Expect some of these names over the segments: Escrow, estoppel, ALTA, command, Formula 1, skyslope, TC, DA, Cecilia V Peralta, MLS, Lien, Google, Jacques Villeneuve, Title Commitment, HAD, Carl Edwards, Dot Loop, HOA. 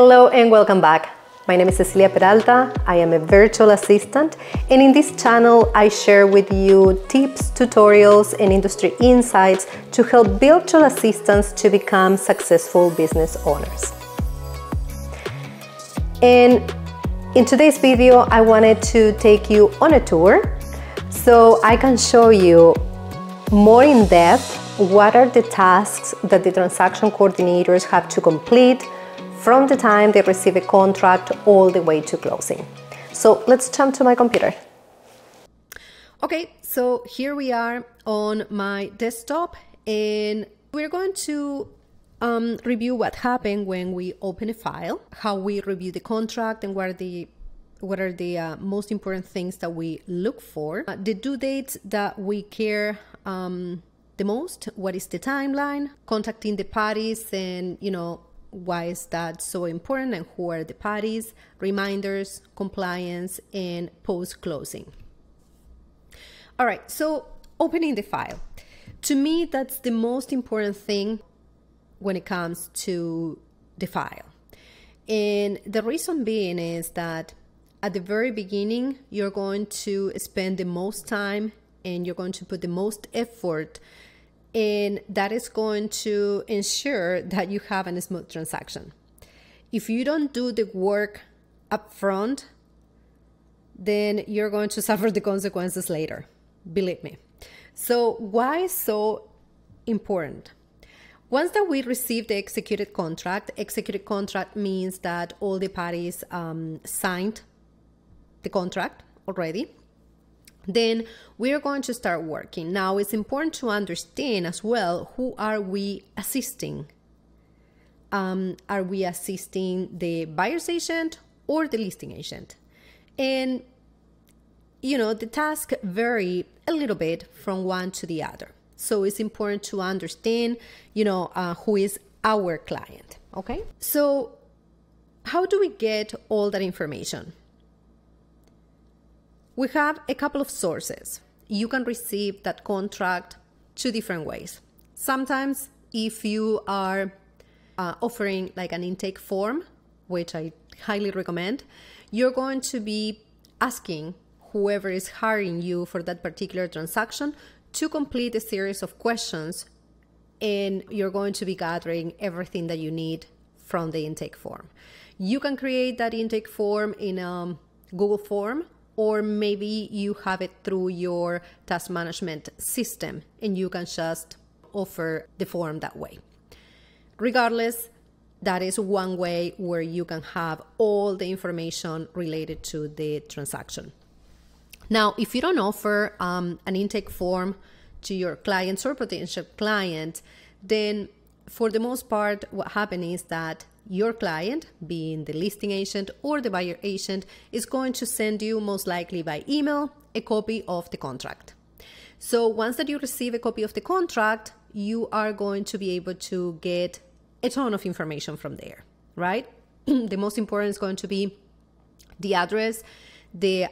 Hello and welcome back. My name is Cecilia Peralta. I am a virtual assistant, and in this channel I share with you tips, tutorials, and industry insights to help virtual assistants to become successful business owners. And in today's video I wanted to take you on a tour so I can show you more in depth what are the tasks that the transaction coordinators have to complete from the time they receive a contract all the way to closing. So let's jump to my computer. Okay, so here we are on my desktop, and we're going to review what happened when we open a file, how we review the contract, and what are the most important things that we look for, the due dates that we care the most, what is the timeline, contacting the parties, and you know, why is that so important and who are the parties, reminders, compliance, and post-closing. All right, so opening the file. To me, that's the most important thing when it comes to the file. And the reason being is that at the very beginning, you're going to spend the most time and you're going to put the most effort, and that is going to ensure that you have a smooth transaction. If you don't do the work up front, then you're going to suffer the consequences later, believe me. So why so important? Once that we receive the executed contract means that all the parties signed the contract already, then we're going to start working. Now, it's important to understand as well, who are we assisting? Are we assisting the buyer's agent or the listing agent? And, you know, the tasks vary a little bit from one to the other. So it's important to understand, you know, who is our client, okay? So how do we get all that information? We have a couple of sources. You can receive that contract two different ways. Sometimes if you are offering like an intake form, which I highly recommend, you're going to be asking whoever is hiring you for that particular transaction to complete a series of questions, and you're going to be gathering everything that you need from the intake form. You can create that intake form in Google form, or maybe you have it through your task management system and you can just offer the form that way. Regardless, that is one way where you can have all the information related to the transaction. Now, if you don't offer an intake form to your clients or potential client, then for the most part, what happens is that your client, being the listing agent or the buyer agent, is going to send you, most likely by email, a copy of the contract. So once that you receive a copy of the contract, you are going to be able to get a ton of information from there, right? The most important is going to be the address, the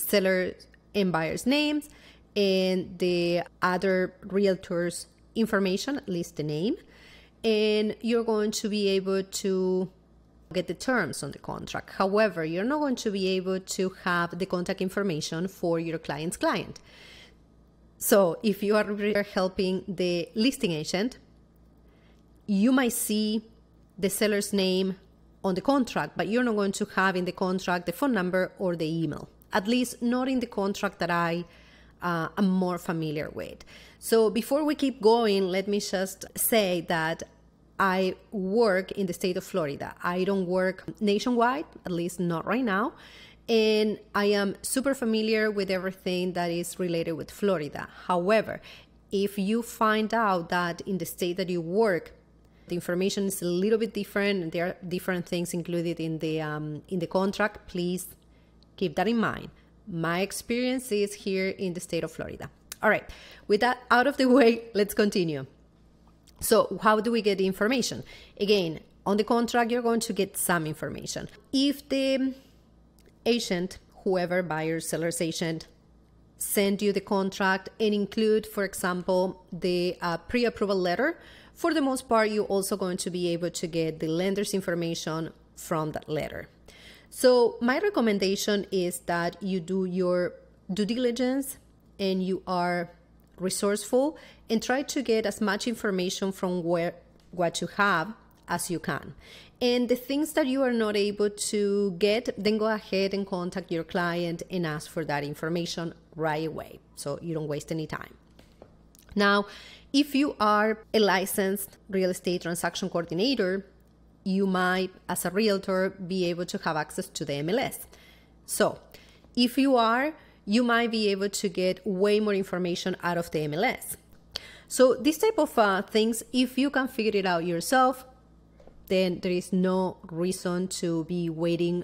seller and buyer's names, and the other realtor's information, at least the name. And you're going to be able to get the terms on the contract. However, you're not going to be able to have the contact information for your client's client. So if you are helping the listing agent, you might see the seller's name on the contract, but you're not going to have in the contract the phone number or the email, at least not in the contract that I am more familiar with. So before we keep going, let me just say that I work in the state of Florida. I don't work nationwide, at least not right now. And I am super familiar with everything that is related with Florida. However, if you find out that in the state that you work, the information is a little bit different, and there are different things included in the contract, please keep that in mind. My experience is here in the state of Florida. All right, with that out of the way, let's continue. So how do we get the information? Again, on the contract, you're going to get some information. If the agent, whoever, buyer, seller's agent, send you the contract and include, for example, the pre-approval letter, for the most part, you're also going to be able to get the lender's information from that letter. So my recommendation is that you do your due diligence and you are resourceful and try to get as much information from what you have as you can. And the things that you are not able to get, then go ahead and contact your client and ask for that information right away, so you don't waste any time. Now, if you are a licensed real estate transaction coordinator, you might, as a realtor, be able to have access to the MLS. So if you are, you might be able to get way more information out of the MLS. So this type of things, if you can figure it out yourself, then there is no reason to be waiting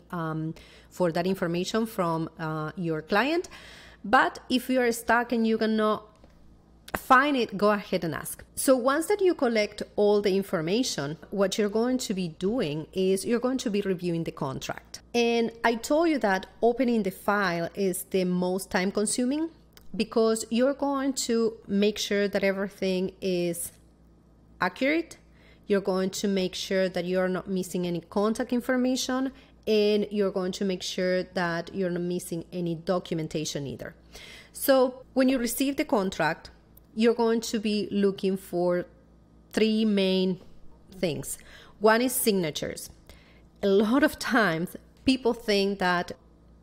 for that information from your client. But if you are stuck and you cannot find it, go ahead and ask. So once that you collect all the information, what you're going to be doing is you're going to be reviewing the contract. And I told you that opening the file is the most time consuming, because you're going to make sure that everything is accurate. You're going to make sure that you're not missing any contact information, and you're going to make sure that you're not missing any documentation either. So when you receive the contract, you're going to be looking for three main things. One is signatures. A lot of times people think that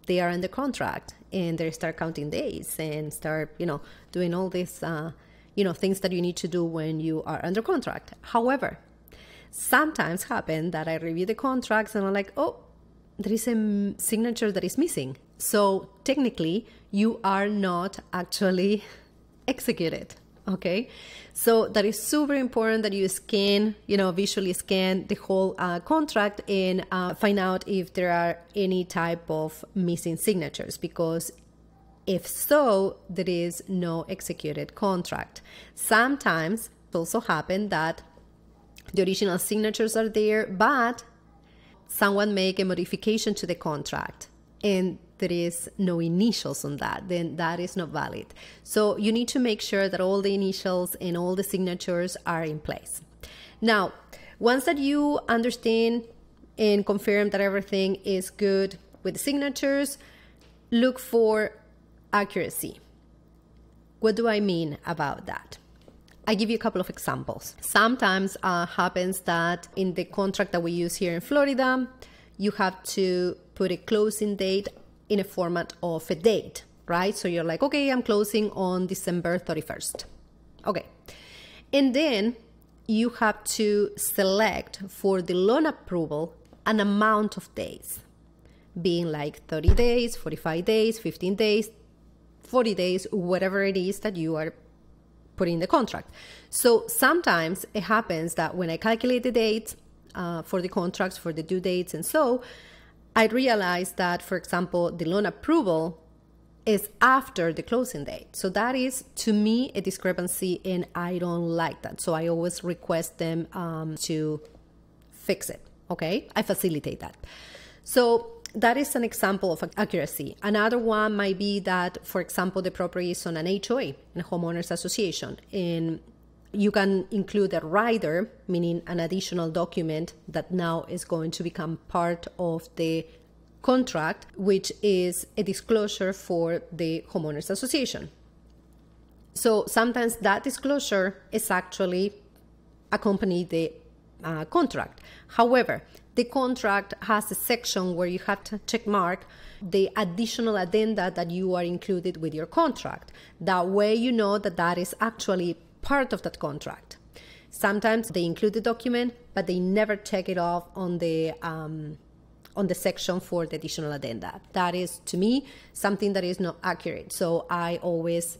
they are under contract and they start counting days and start, doing all these, things that you need to do when you are under contract. However, sometimes happen that I review the contracts and I'm like, oh, there is a signature that is missing. So technically you are not actually executed. Okay, so that is super important that you scan, visually scan the whole contract and find out if there are any type of missing signatures, because if so, there is no executed contract. Sometimes it also happens that the original signatures are there, but someone make a modification to the contract and there is no initials on that, then that is not valid. So you need to make sure that all the initials and all the signatures are in place. Now, once that you understand and confirm that everything is good with the signatures, look for accuracy. What do I mean about that? I give you a couple of examples. Sometimes happens that in the contract that we use here in Florida, you have to put a closing date in a format of a date, right? So you're like, okay, I'm closing on December 31st. Okay. And then you have to select for the loan approval an amount of days, being like 30 days, 45 days, 15 days, 40 days, whatever it is that you are putting in the contract. So sometimes it happens that when I calculate the dates for the contracts, for the due dates and so, I realized that, for example, the loan approval is after the closing date. So that is, to me, a discrepancy, and I don't like that. So I always request them to fix it, okay? I facilitate that. So that is an example of accuracy. Another one might be that, for example, the property is on an HOA, a homeowners association, and you can include a rider, meaning an additional document that now is going to become part of the contract, which is a disclosure for the homeowners association. So sometimes that disclosure is actually accompanied the contract. However, the contract has a section where you have to check mark the additional addenda that you are included with your contract. That way you know that that is actually part of that contract. Sometimes they include the document, but they never check it off on the section for the additional addenda. That is, to me, something that is not accurate. So I always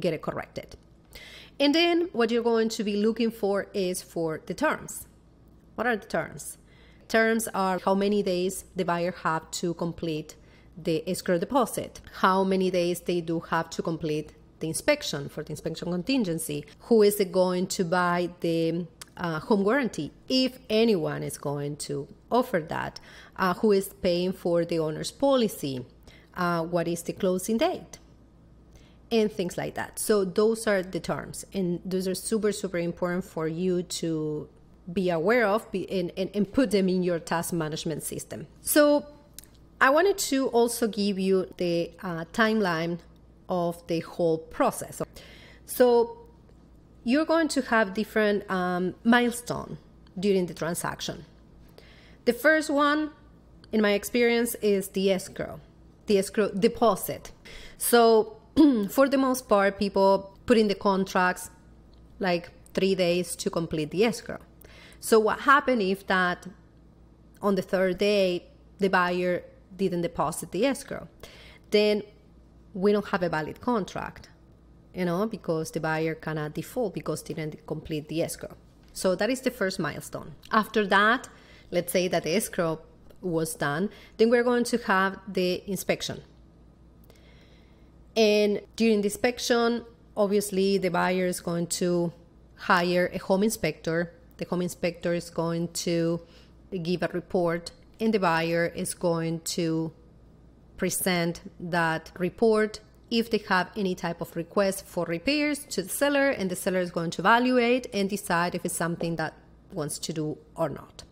get it corrected. And then what you're going to be looking for is for the terms. What are the terms? Terms are how many days the buyer have to complete the escrow deposit, how many days they do have to complete the inspection for the inspection contingency, who is it going to buy the home warranty, if anyone is going to offer that, who is paying for the owner's policy, what is the closing date, and things like that. So those are the terms, and those are super, super important for you to be aware of and put them in your task management system. So I wanted to also give you the timeline of the whole process. So you're going to have different milestones during the transaction. The first one, in my experience, is the escrow deposit. So for the most part, people put in the contracts like 3 days to complete the escrow. So what happened if that on the third day, the buyer didn't deposit the escrow? Then we don't have a valid contract, you know, because the buyer cannot default because they didn't complete the escrow. So that is the first milestone. After that, let's say that the escrow was done, then we're going to have the inspection. And during the inspection, obviously the buyer is going to hire a home inspector. The home inspector is going to give a report, and the buyer is going to present that report if they have any type of request for repairs to the seller, and the seller is going to evaluate and decide if it's something that wants to do or not.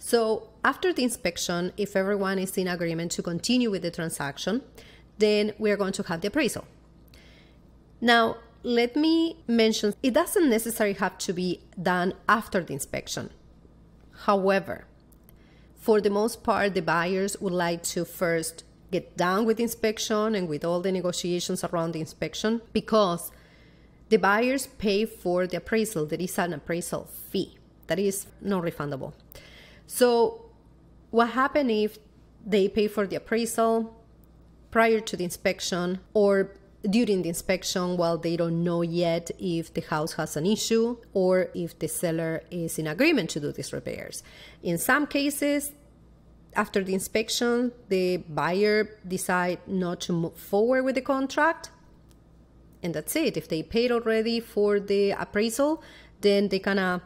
So after the inspection, if everyone is in agreement to continue with the transaction, then we're going to have the appraisal. Now, let me mention, it doesn't necessarily have to be done after the inspection. However, for the most part, the buyers would like to first get done with the inspection and with all the negotiations around the inspection, because the buyers pay for the appraisal. There is an appraisal fee that is non-refundable. So what happens if they pay for the appraisal prior to the inspection or during the inspection while they don't know yet if the house has an issue or if the seller is in agreement to do these repairs? In some cases, after the inspection, the buyer decides not to move forward with the contract, and that's it. If they paid already for the appraisal, then they kind of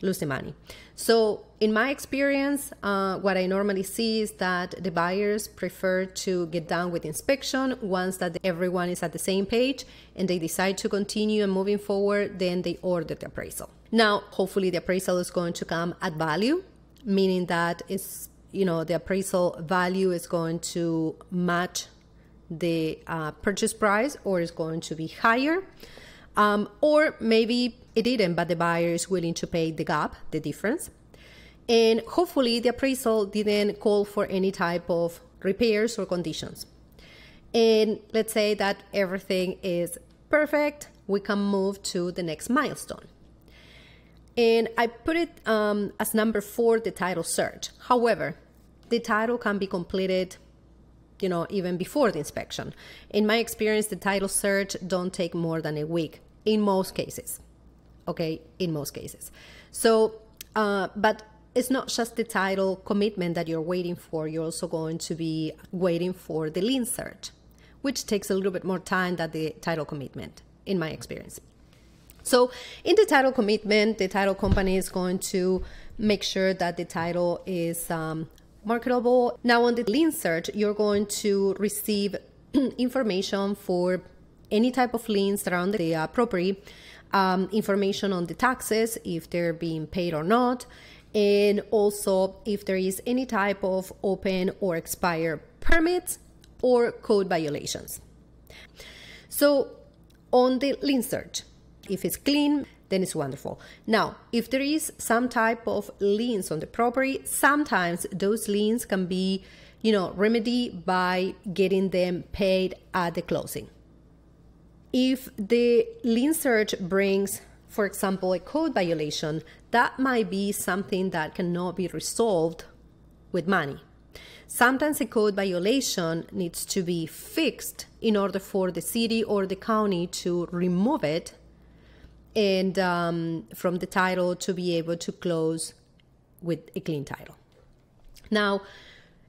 lose the money. So in my experience, what I normally see is that the buyers prefer to get done with inspection. Once that everyone is at the same page and they decide to continue and moving forward, then they order the appraisal. Now, hopefully the appraisal is going to come at value, meaning that it's, you know, the appraisal value is going to match the purchase price, or is going to be higher. Or maybe it didn't, but the buyer is willing to pay the gap, the difference. And hopefully the appraisal didn't call for any type of repairs or conditions. And let's say that everything is perfect. We can move to the next milestone. And I put it as number 4, the title search. However, the title can be completed, you know, even before the inspection. In my experience, the title search don't take more than a week in most cases. Okay, in most cases. So, but it's not just the title commitment that you're waiting for. You're also going to be waiting for the lien search, which takes a little bit more time than the title commitment, in my experience. So in the title commitment, the title company is going to make sure that the title is marketable. Now on the lien search, you're going to receive information for any type of liens around the property, information on the taxes, if they're being paid or not, and also if there is any type of open or expired permits or code violations. So on the lien search, if it's clean, then it's wonderful. Now, if there is some type of liens on the property, sometimes those liens can be, you know, remedied by getting them paid at the closing. If the lien search brings, for example, a code violation, that might be something that cannot be resolved with money. Sometimes a code violation needs to be fixed in order for the city or the county to remove it and from the title to be able to close with a clean title. Now,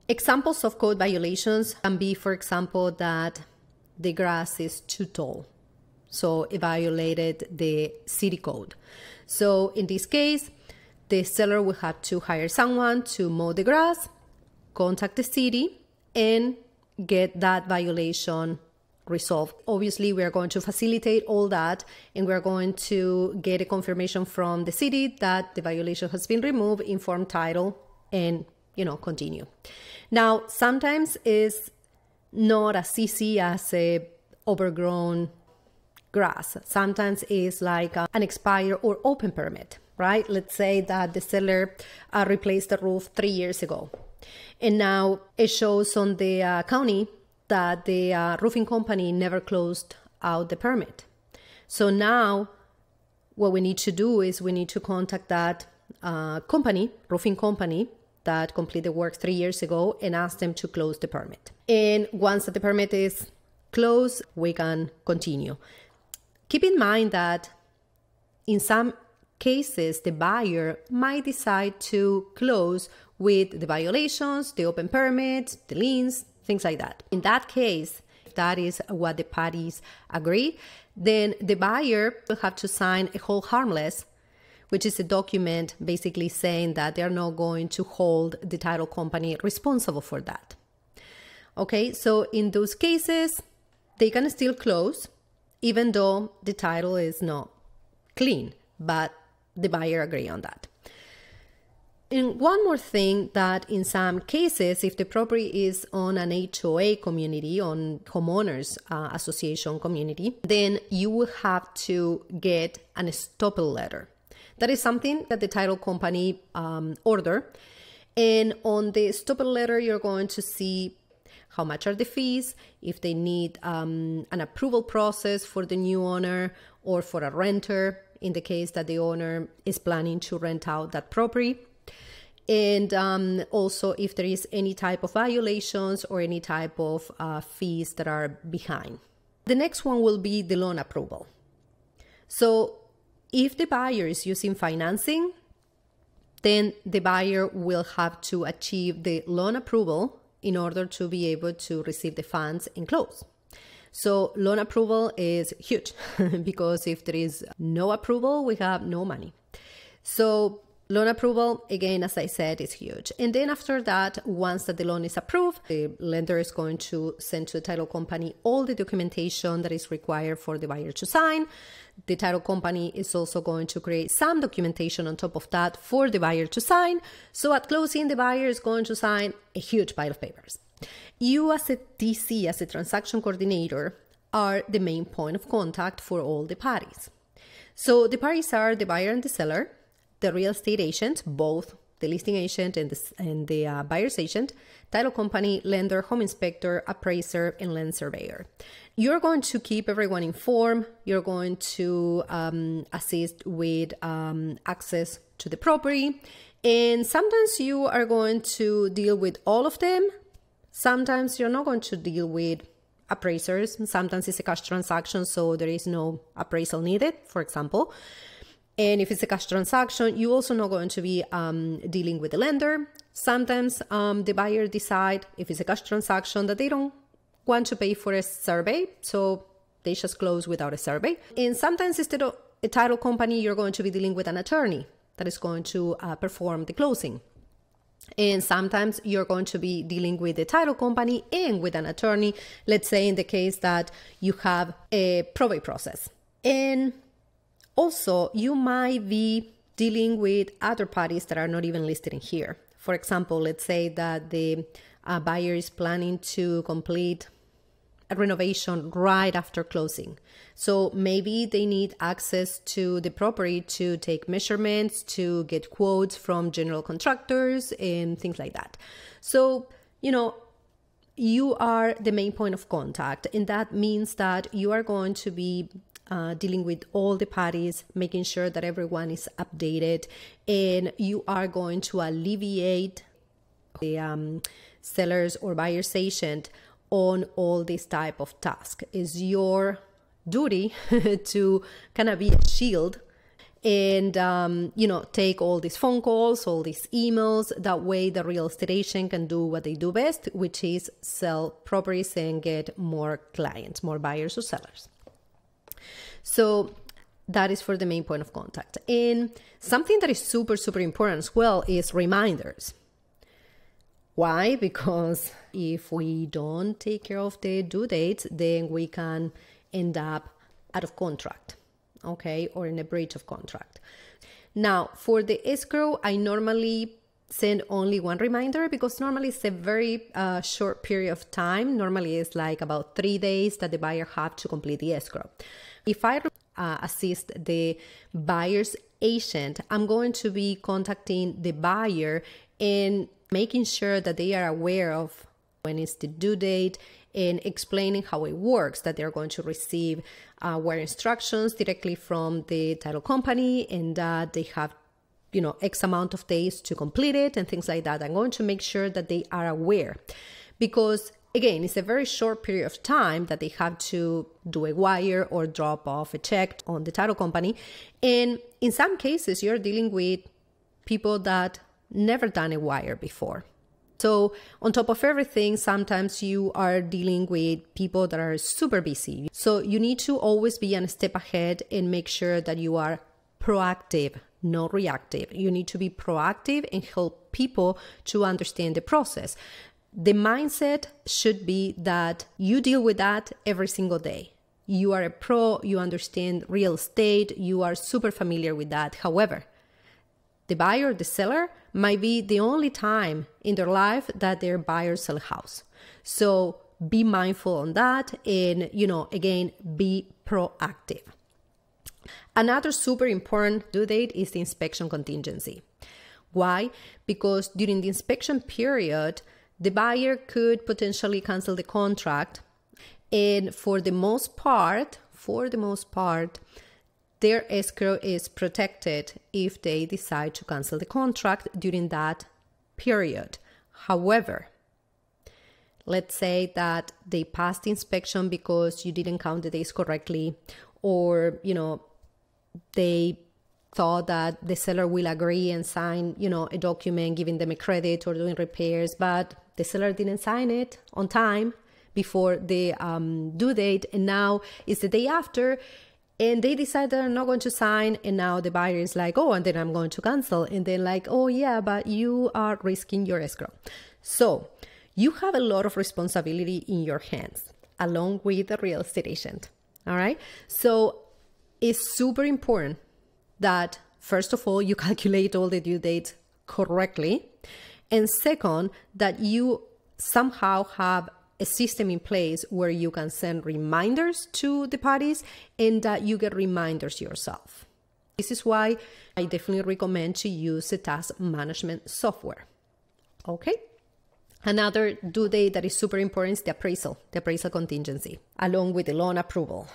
examples of code violations can be, for example, that the grass is too tall, so it violated the city code. So in this case, the seller will have to hire someone to mow the grass, contact the city, and get that violation resolve. Obviously, we are going to facilitate all that, and we're going to get a confirmation from the city that the violation has been removed, inform title, and, you know, continue. Now, sometimes it's not as easy as a overgrown grass. Sometimes it's like an expired or open permit, right? Let's say that the seller replaced the roof 3 years ago, and now it shows on the county that the roofing company never closed out the permit. So now what we need to do is we need to contact that roofing company that completed work 3 years ago and ask them to close the permit. And once the permit is closed, we can continue. Keep in mind that in some cases, the buyer might decide to close with the violations, the open permits, the liens, things like that. In that case, if that is what the parties agree, then the buyer will have to sign a hold harmless, which is a document basically saying that they're not going to hold the title company responsible for that. Okay, so in those cases, they can still close, even though the title is not clean, but the buyer agree on that. And one more thing, that in some cases, if the property is on an HOA community, on homeowners association community, then you will have to get an estoppel letter. That is something that the title company order. And on the estoppel letter, you're going to see how much are the fees, if they need an approval process for the new owner or for a renter in the case that the owner is planning to rent out that property. And also if there is any type of violations or any type of fees that are behind. The next one will be the loan approval. So if the buyer is using financing, then the buyer will have to achieve the loan approval in order to be able to receive the funds and close. So loan approval is huge because if there is no approval, we have no money. So loan approval, again, as I said, is huge. And then after that, once that the loan is approved, the lender is going to send to the title company all the documentation that is required for the buyer to sign. The title company is also going to create some documentation on top of that for the buyer to sign. So at closing, the buyer is going to sign a huge pile of papers. You as a TC, as a transaction coordinator, are the main point of contact for all the parties. So the parties are the buyer and the seller, the real estate agent, both the listing agent and the buyer's agent, title company, lender, home inspector, appraiser, and land surveyor. You're going to keep everyone informed. You're going to assist with access to the property. And sometimes you are going to deal with all of them. Sometimes you're not going to deal with appraisers. Sometimes it's a cash transaction, so there is no appraisal needed, for example. And if it's a cash transaction, you're also not going to be dealing with the lender. Sometimes the buyer decides, if it's a cash transaction, that they don't want to pay for a survey, so they just close without a survey. And sometimes instead of a title company, you're going to be dealing with an attorney that is going to perform the closing. And sometimes you're going to be dealing with the title company and with an attorney, let's say in the case that you have a probate process. And also, you might be dealing with other parties that are not even listed in here. For example, let's say that the buyer is planning to complete a renovation right after closing. So maybe they need access to the property to take measurements, to get quotes from general contractors and things like that. So, you know, you are the main point of contact, and that means that you are going to be dealing with all the parties, making sure that everyone is updated, and you are going to alleviate the sellers or buyer's agent on all this type of task. It's your duty to kind of be a shield and, you know, take all these phone calls, all these emails. That way the real estate agent can do what they do best, which is sell properties and get more clients, more buyers or sellers. So that is for the main point of contact. And something that is super important as well is reminders. Why? Because if we don't take care of the due dates, then we can end up out of contract, okay, or in a breach of contract. Now, for the escrow, I normally send only one reminder because normally it's a very short period of time. Normally it's like about 3 days that the buyer have to complete the escrow. If I assist the buyer's agent, I'm going to be contacting the buyer and making sure that they are aware of when is the due date and explaining how it works, that they're going to receive our instructions directly from the title company and that they have, you know, X amount of days to complete it and things like that. I'm going to make sure that they are aware because, again, it's a very short period of time that they have to do a wire or drop off a check on the title company. And in some cases, you're dealing with people that never done a wire before. So on top of everything, sometimes you are dealing with people that are super busy. So you need to always be a step ahead and make sure that you are proactive, not reactive. You need to be proactive and help people to understand the process. The mindset should be that you deal with that every single day. You are a pro, you understand real estate, you are super familiar with that. However, the buyer, the seller, might be the only time in their life that their buyer sell a house. So be mindful on that and, you know, again, be proactive. Another super important due date is the inspection contingency. Why? Because during the inspection period, the buyer could potentially cancel the contract. And for the most part, their escrow is protected if they decide to cancel the contract during that period. However, let's say that they passed the inspection because you didn't count the days correctly, or, you know, they thought that the seller will agree and sign, you know, a document giving them a credit or doing repairs, but the seller didn't sign it on time before the due date, and now it's the day after. And they decide they're not going to sign, and now the buyer is like, oh, and then I'm going to cancel. And they're like, oh, yeah, but you are risking your escrow. So you have a lot of responsibility in your hands, along with the real estate agent, all right? So it's super important that, first of all, you calculate all the due dates correctly, and second, that you somehow have a system in place where you can send reminders to the parties and that you get reminders yourself. This is why I definitely recommend to use a task management software. Okay. Another due date that is super important is the appraisal contingency, along with the loan approval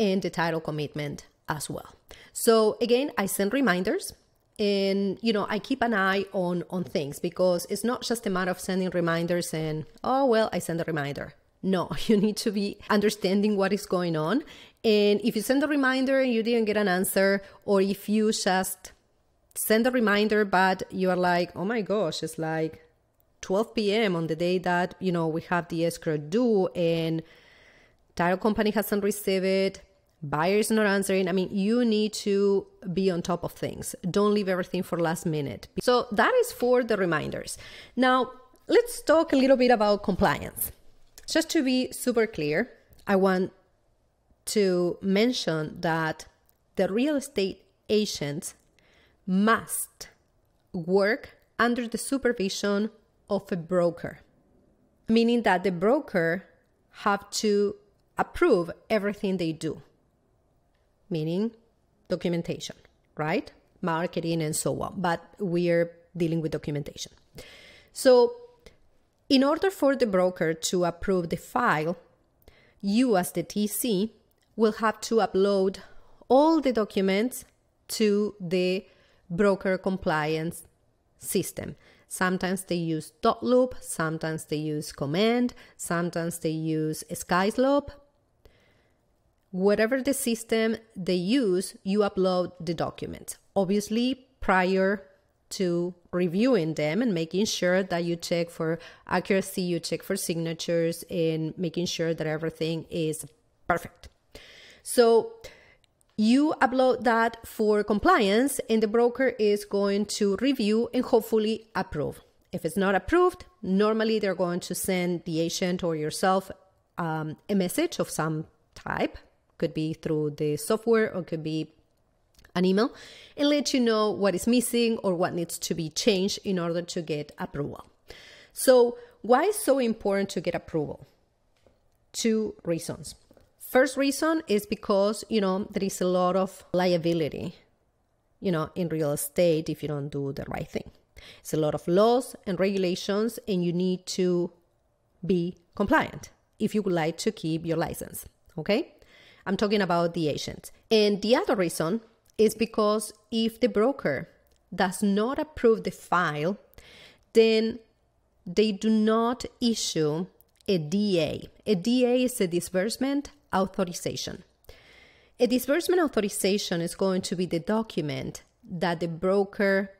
and the title commitment as well. So again, I send reminders. And, you know, I keep an eye on things because it's not just a matter of sending reminders and, oh, well, I send a reminder. No, you need to be understanding what is going on. And if you send a reminder and you didn't get an answer, or if you just send a reminder, but you are like, oh my gosh, it's like 12 p.m. on the day that, you know, we have the escrow due and title company hasn't received it. Buyer is not answering. I mean, you need to be on top of things. Don't leave everything for last minute. So that is for the reminders. Now, let's talk a little bit about compliance. Just to be super clear, I want to mention that the real estate agents must work under the supervision of a broker, meaning that the broker have to approve everything they do. Meaning documentation, right? Marketing and so on, but we're dealing with documentation. So in order for the broker to approve the file, you as the TC will have to upload all the documents to the broker compliance system. Sometimes they use Dot Loop, sometimes they use Command, sometimes they use Skyslope. Whatever the system they use, you upload the documents. Obviously, prior to reviewing them and making sure that you check for accuracy, you check for signatures, and making sure that everything is perfect. So you upload that for compliance, and the broker is going to review and hopefully approve. If it's not approved, normally they're going to send the agent or yourself a message of some type. Could be through the software or could be an email, and let you know what is missing or what needs to be changed in order to get approval. So why is it so important to get approval? Two reasons. First reason is because, you know, there is a lot of liability, you know, in real estate if you don't do the right thing. It's a lot of laws and regulations, and you need to be compliant if you would like to keep your license, okay? I'm talking about the agent. And the other reason is because if the broker does not approve the file, then they do not issue a DA. A DA is a disbursement authorization. A disbursement authorization is going to be the document that the broker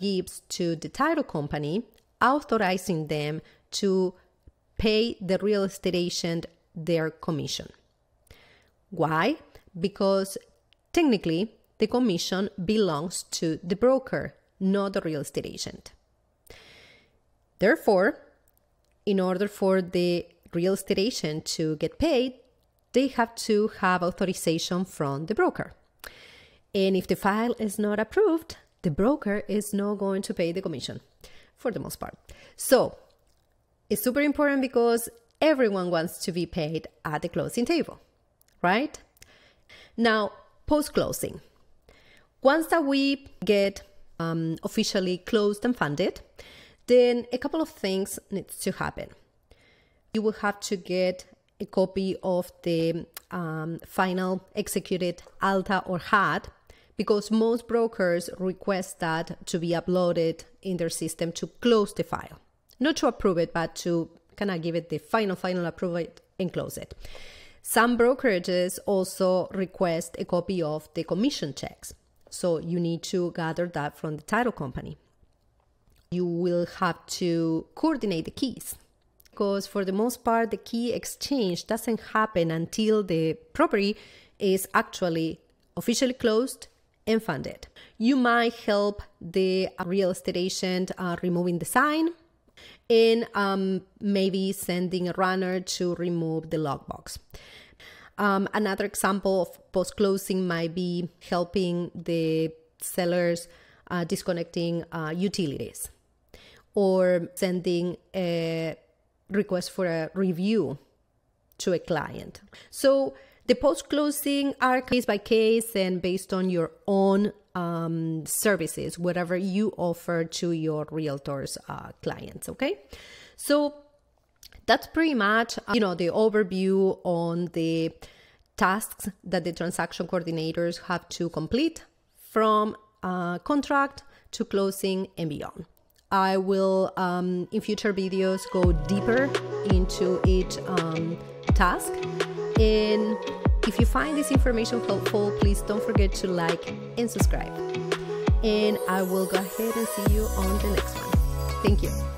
gives to the title company, authorizing them to pay the real estate agent their commission. Why? Because technically, the commission belongs to the broker, not the real estate agent. Therefore, in order for the real estate agent to get paid, they have to have authorization from the broker. And if the file is not approved, the broker is not going to pay the commission, for the most part. So, it's super important because everyone wants to be paid at the closing table. Right? Now, post-closing. Once that we get officially closed and funded, then a couple of things needs to happen. You will have to get a copy of the final executed ALTA or HAD, because most brokers request that to be uploaded in their system to close the file. Not to approve it, but to kind of give it the final approve it and close it. Some brokerages also request a copy of the commission checks. So you need to gather that from the title company. You will have to coordinate the keys, because for the most part, the key exchange doesn't happen until the property is actually officially closed and funded. You might help the real estate agent removing the sign and maybe sending a runner to remove the lockbox. Another example of post-closing might be helping the sellers disconnecting utilities, or sending a request for a review to a client. So the post-closing are case by case and based on your own services, whatever you offer to your realtors clients. Okay, so that's pretty much you know, the overview on the tasks that the transaction coordinators have to complete from contract to closing and beyond. I will in future videos go deeper into each task. And if you find this information helpful, please don't forget to like and subscribe. And I will go ahead and see you on the next one. Thank you.